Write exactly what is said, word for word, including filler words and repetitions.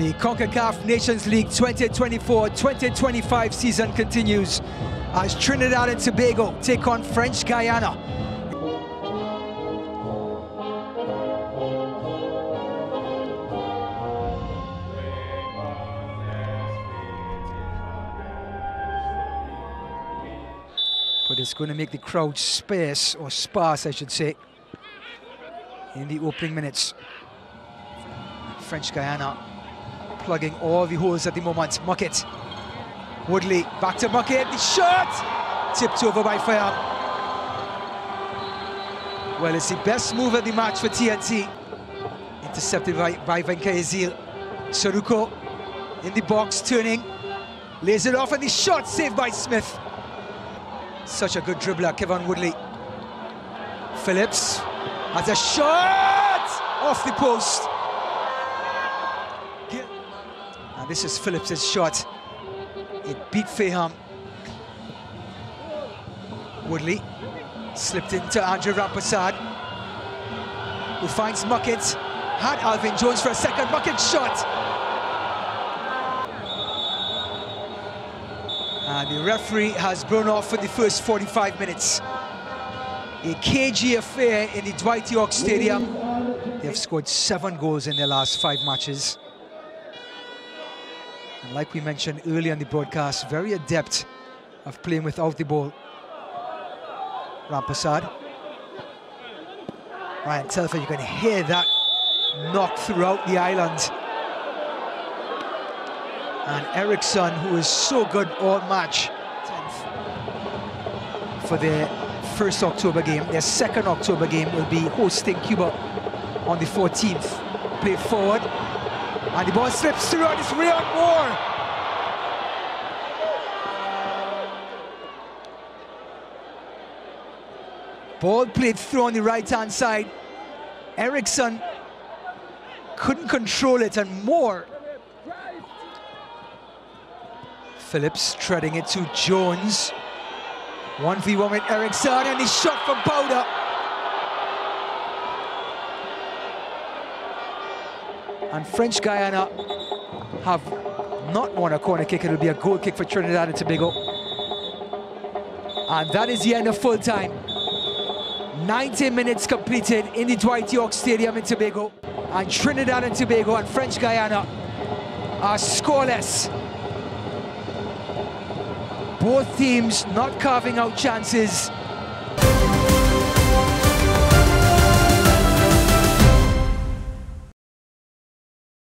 The CONCACAF Nations League twenty twenty-four twenty twenty-five season continues as Trinidad and Tobago take on French Guiana. But it's going to make the crowd space, or sparse I should say, in the opening minutes. French Guiana plugging all the holes at the moment. Muckett, Woodley, back to Muckett, the shot! Tipped over by Fayam. Well, it's the best move of the match for T N T. Intercepted by, by Venkai Azeel. Saruco in the box, turning, lays it off, and the shot saved by Smith. Such a good dribbler, Kevin Woodley. Phillips has a shot off the post. And this is Phillips' shot. It beat Fayam. Woodley slipped into Andrew Rampassad, who finds Muckett. Had Alvin Jones for a second. Muckett shot. And the referee has blown off for the first forty-five minutes. A cagey affair in the Dwight York Stadium. They've scored seven goals in their last five matches. And like we mentioned earlier in the broadcast, very adept of playing without the ball. Rampassad. Ryan Telfer, you can hear that knock throughout the island. And Eriksson, who is so good all match, tenth for their first October game. Their second October game will be hosting Cuba on the fourteenth. Play forward. And the ball slips through, and it's Reon Moore. Ball played through on the right-hand side. Eriksson couldn't control it, and Moore. Phillips treading it to Jones. one v one with Eriksson, and he shot from Bowder. And French Guiana have not won a corner kick. It'll be a goal kick for Trinidad and Tobago. And that is the end of full time. ninety minutes completed in the Dwight York Stadium in Tobago. And Trinidad and Tobago and French Guiana are scoreless. Both teams not carving out chances.